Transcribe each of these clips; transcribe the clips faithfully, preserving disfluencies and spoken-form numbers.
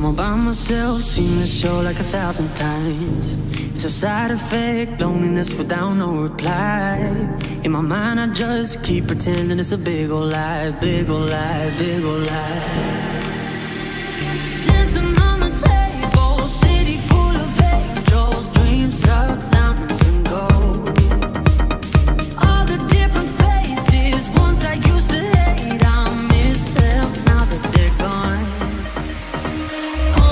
I'm all by myself, seen this show like a thousand times. It's a side effect, loneliness without no reply. In my mind I just keep pretending it's a big ol' lie, big ol' lie, big ol' lie. Dancing on the table, city full of angels, dreams of diamonds and gold. All the different faces, ones I used to hate, I miss them now that they're gone.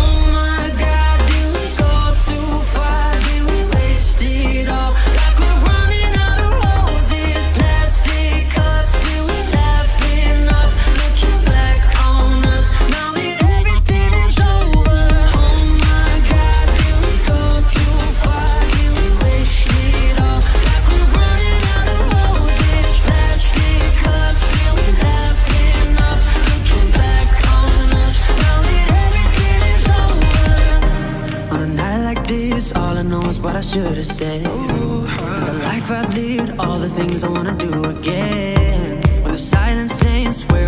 Oh my God, did we go too far? Did we waste it all? Like we're running out of roses, plastic cups, did we laugh enough? Looking back on us, now that everything is over. Oh my God, did we go too far? Did we waste it all? Like we're running out of roses, plastic cups, did we laugh enough? Looking back on us, now that everything is over. On a night like this, all I know is what I should have said. The life I've lived, all the things I wanna do again. When the silence ain't swear